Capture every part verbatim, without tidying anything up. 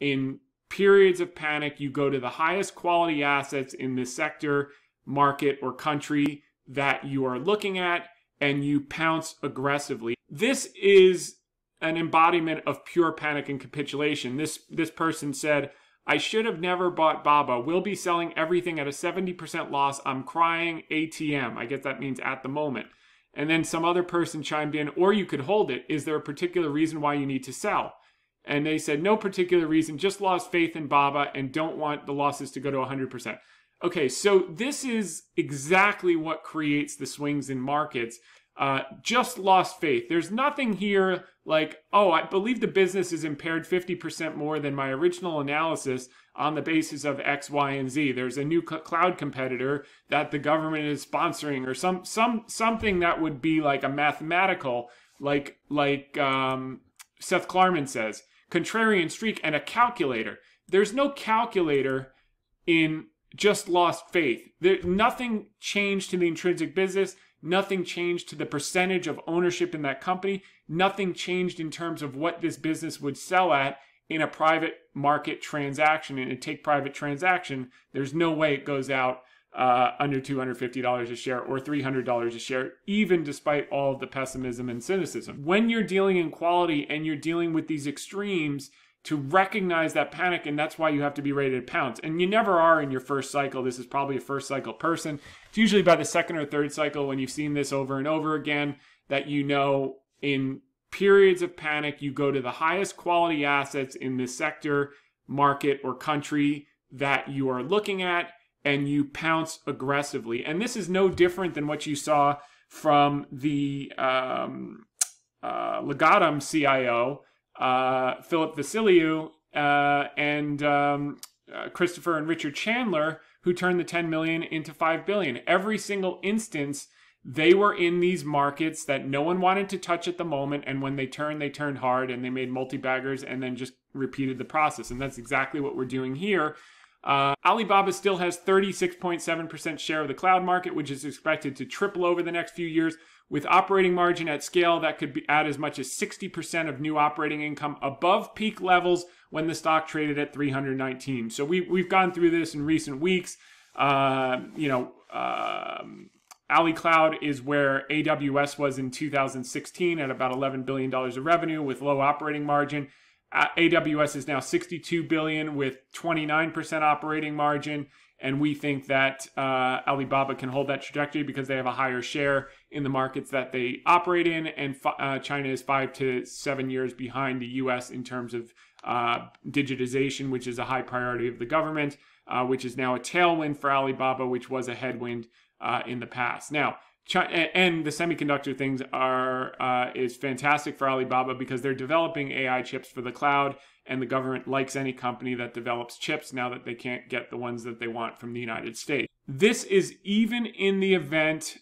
in periods of panic, you go to the highest quality assets in the sector, market, or country that you are looking at, and you pounce aggressively. This is an embodiment of pure panic and capitulation. This, this person said, I should have never bought B A B A. We'll be selling everything at a seventy percent loss. I'm crying A T M. I guess that means at the moment. And then some other person chimed in, or you could hold it. Is there a particular reason why you need to sell? And they said, no particular reason, just lost faith in B A B A and don't want the losses to go to one hundred percent. Okay, so this is exactly what creates the swings in markets. Uh, just lost faith. There's nothing here like, oh, I believe the business is impaired fifty percent more than my original analysis on the basis of X, Y, and Z. There's a new cloud competitor that the government is sponsoring, or some some something that would be like a mathematical, like like um, Seth Klarman says, contrarian streak and a calculator. There's no calculator in just lost faith. There, nothing changed to the intrinsic business. Nothing changed to the percentage of ownership in that company. Nothing changed in terms of what this business would sell at in a private market transaction, in a take private transaction. There's no way it goes out uh, under two hundred fifty dollars a share or three hundred dollars a share, even despite all of the pessimism and cynicism. When you're dealing in quality and you're dealing with these extremes, to recognize that panic, and that's why you have to be ready to pounce. And you never are in your first cycle. This is probably a first cycle person. It's usually by the second or third cycle, when you've seen this over and over again, that you know in periods of panic, you go to the highest quality assets in the sector, market, or country that you are looking at, and you pounce aggressively. And this is no different than what you saw from the um, uh, Legatum C I O, Uh, Philip Vasiliou, uh, and um, uh, Christopher and Richard Chandler, who turned the ten million into five billion. Every single instance, they were in these markets that no one wanted to touch at the moment, and when they turned, they turned hard, and they made multi-baggers, and then just repeated the process. And that's exactly what we're doing here. Uh, Alibaba still has thirty-six point seven percent share of the cloud market, which is expected to triple over the next few years, with operating margin at scale that could be at as much as sixty percent of new operating income above peak levels when the stock traded at three hundred nineteen. So we, we've gone through this in recent weeks. Uh, you know, um, AliCloud is where A W S was in two thousand sixteen at about eleven billion dollars of revenue with low operating margin. A W S is now sixty-two billion dollars with twenty-nine percent operating margin, and we think that uh, Alibaba can hold that trajectory because they have a higher share in the markets that they operate in, and uh, China is five to seven years behind the U S in terms of uh, digitization, which is a high priority of the government, uh, which is now a tailwind for Alibaba, which was a headwind uh, in the past. Now, China, and the semiconductor things are uh, is fantastic for Alibaba because they're developing A I chips for the cloud, and the government likes any company that develops chips now that they can't get the ones that they want from the United States. This is even in the event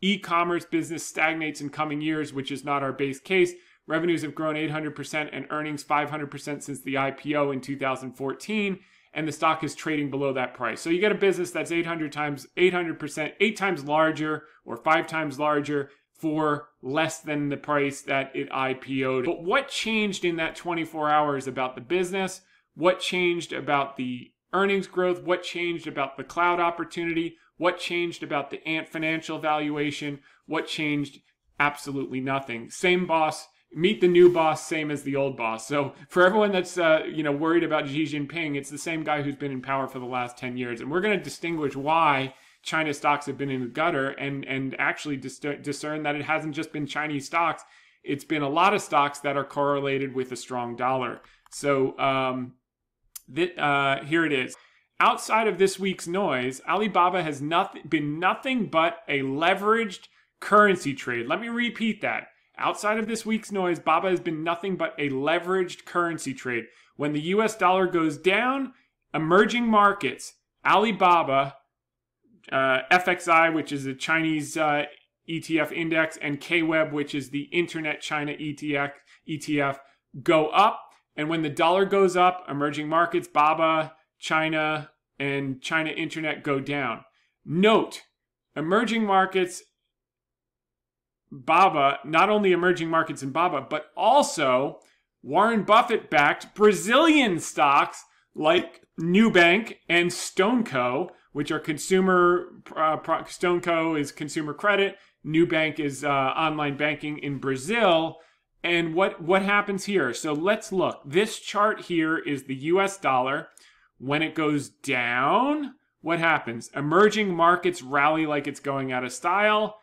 e-commerce business stagnates in coming years, which is not our base case. Revenues have grown eight hundred percent and earnings five hundred percent since the I P O in two thousand fourteen. And the stock is trading below that price. So you get a business that's eight hundred times, eight hundred percent, eight times larger or five times larger for less than the price that it I P O'd. But what changed in that twenty-four hours about the business? What changed about the earnings growth? What changed about the cloud opportunity? What changed about the Ant Financial valuation? What changed? Absolutely nothing. Same boss. Meet the new boss, same as the old boss. So for everyone that's uh, you know worried about Xi Jinping, it's the same guy who's been in power for the last ten years. And we're going to distinguish why China stocks have been in the gutter and, and actually dis discern that it hasn't just been Chinese stocks. It's been a lot of stocks that are correlated with a strong dollar. So um, th uh, here it is. Outside of this week's noise, Alibaba has not been nothing but a leveraged currency trade. Let me repeat that. Outside of this week's noise, B A B A has been nothing but a leveraged currency trade. When the U S dollar goes down, emerging markets, Alibaba, uh, F X I, which is the Chinese uh, E T F index, and K W E B, which is the Internet China E T F, go up. And when the dollar goes up, emerging markets, B A B A, China, and China Internet go down. Note, emerging markets, B A B A, not only emerging markets in B A B A, but also Warren Buffett-backed Brazilian stocks like Nubank and StoneCo, which are consumer, uh, StoneCo is consumer credit, Nubank is uh, online banking in Brazil. And what, what happens here? So let's look. This chart here is the U S dollar. When it goes down, what happens? Emerging markets rally like it's going out of style.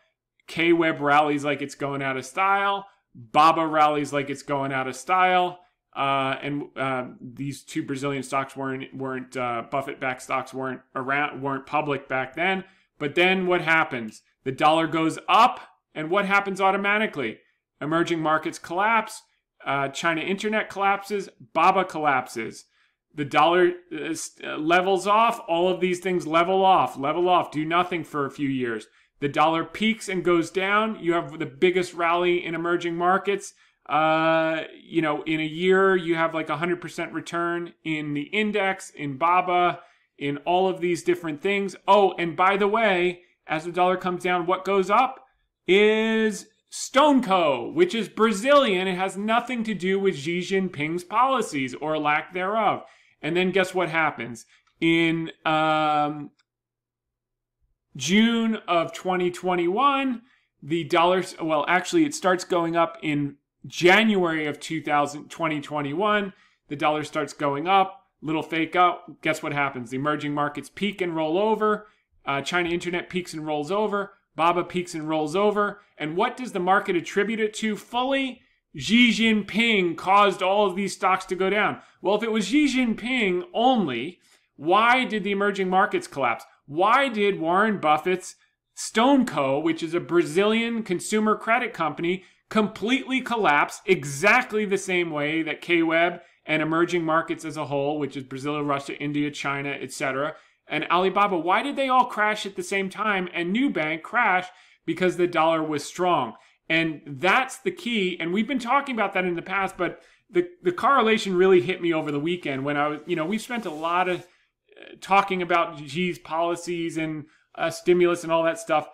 K W E B rallies like it's going out of style. B A B A rallies like it's going out of style. Uh, and uh, these two Brazilian stocks weren't, weren't uh, Buffett-backed stocks weren't around, weren't public back then. But then what happens? The dollar goes up, and what happens automatically? Emerging markets collapse. Uh, China internet collapses. B A B A collapses. The dollar uh, levels off. All of these things level off, level off, do nothing for a few years. The dollar peaks and goes down. You have the biggest rally in emerging markets. Uh, you know, in a year, you have like one hundred percent return in the index, in B A B A, in all of these different things. Oh, and by the way, as the dollar comes down, what goes up is StoneCo, which is Brazilian. It has nothing to do with Xi Jinping's policies or lack thereof. And then guess what happens? In um, June of twenty twenty-one, the dollar, well, actually it starts going up in January of two thousand twenty twenty-one. The dollar starts going up, little fake up. Guess what happens? The emerging markets peak and roll over. Uh, China internet peaks and rolls over. B A B A peaks and rolls over. And what does the market attribute it to fully? Xi Jinping caused all of these stocks to go down. Well, if it was Xi Jinping only, why did the emerging markets collapse? Why did Warren Buffett's StoneCo, which is a Brazilian consumer credit company, completely collapse exactly the same way that K W E B and emerging markets as a whole, which is Brazil, Russia, India, China, et cetera, and Alibaba, why did they all crash at the same time? And Nubank crashed because the dollar was strong. And that's the key. And we've been talking about that in the past, but the, the correlation really hit me over the weekend when I was, you know, we've spent a lot of talking about Xi's policies and uh, stimulus and all that stuff.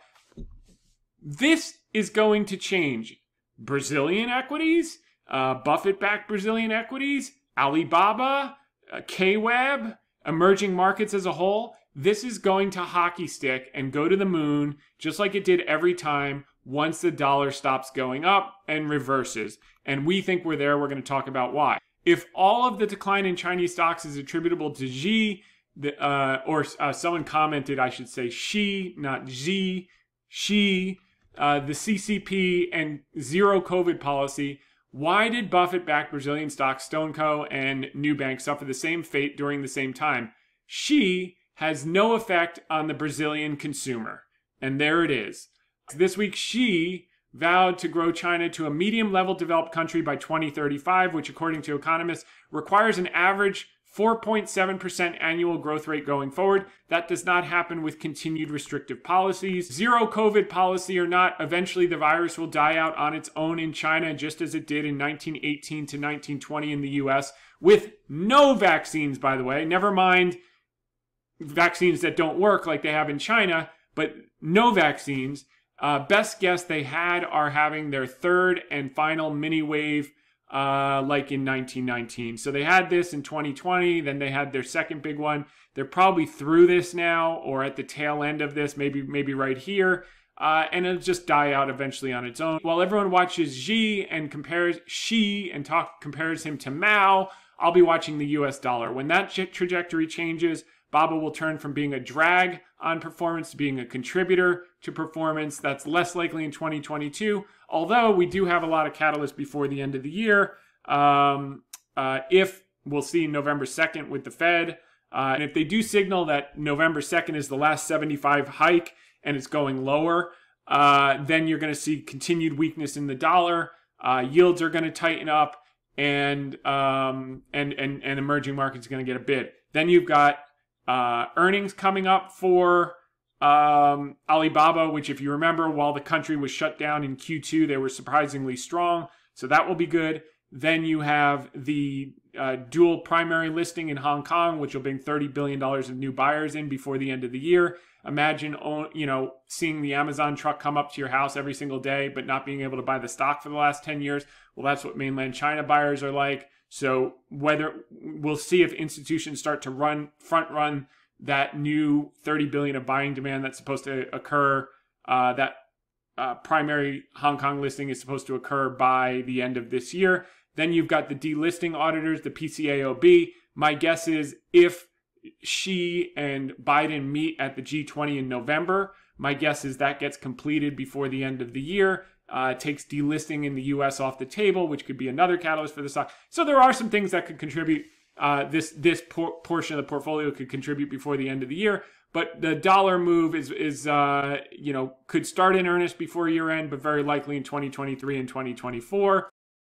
This is going to change. Brazilian equities, uh, Buffett-backed Brazilian equities, Alibaba, uh, K W E B, emerging markets as a whole, this is going to hockey stick and go to the moon just like it did every time once the dollar stops going up and reverses. And we think we're there. We're going to talk about why. If all of the decline in Chinese stocks is attributable to Xi, the, uh, or uh, someone commented, I should say she, not Xi, she, uh, the C C P and zero COVID policy, why did Buffett-backed Brazilian stocks, StoneCo and Nubank, suffer the same fate during the same time? Xi has no effect on the Brazilian consumer. And there it is. This week, Xi vowed to grow China to a medium-level developed country by twenty thirty-five, which, according to economists, requires an average four point seven percent annual growth rate going forward. That does not happen with continued restrictive policies. Zero COVID policy or not, eventually the virus will die out on its own in China, just as it did in nineteen eighteen to nineteen twenty in the U S, with no vaccines, by the way. Never mind vaccines that don't work like they have in China, but no vaccines. Uh, best guess they had are having their third and final mini wave Uh, like in nineteen nineteen. So they had this in twenty twenty, then they had their second big one. They're probably through this now or at the tail end of this, maybe maybe right here. Uh, and it'll just die out eventually on its own. While everyone watches Xi and compares Xi and talk, compares him to Mao, I'll be watching the U S dollar. When that trajectory changes, B A B A will turn from being a drag on performance to being a contributor to performance. That's less likely in twenty twenty-two, although we do have a lot of catalysts before the end of the year. Um, uh, if we'll see November second with the Fed, uh, and if they do signal that November second is the last seventy-five hike and it's going lower, uh, then you're going to see continued weakness in the dollar. Uh, yields are going to tighten up, and, um, and, and, and emerging markets are going to get a bid. Then you've got Uh, earnings coming up for um, Alibaba, which, if you remember, while the country was shut down in Q two, they were surprisingly strong. So that will be good. Then you have the uh, dual primary listing in Hong Kong, which will bring thirty billion dollars of new buyers in before the end of the year. Imagine, you know, seeing the Amazon truck come up to your house every single day, but not being able to buy the stock for the last ten years. Well, that's what mainland China buyers are like. So whether we'll see if institutions start to run front run that new thirty billion dollars of buying demand that's supposed to occur, uh, that uh, primary Hong Kong listing is supposed to occur by the end of this year. Then you've got the delisting auditors, the P C A O B. My guess is if Xi and Biden meet at the G twenty in November, my guess is that gets completed before the end of the year. Uh, it takes delisting in the U S off the table, which could be another catalyst for the stock. So there are some things that could contribute. Uh, this this por- portion of the portfolio could contribute before the end of the year. But the dollar move is, is uh, you know, could start in earnest before year end, but very likely in twenty twenty-three and twenty twenty-four.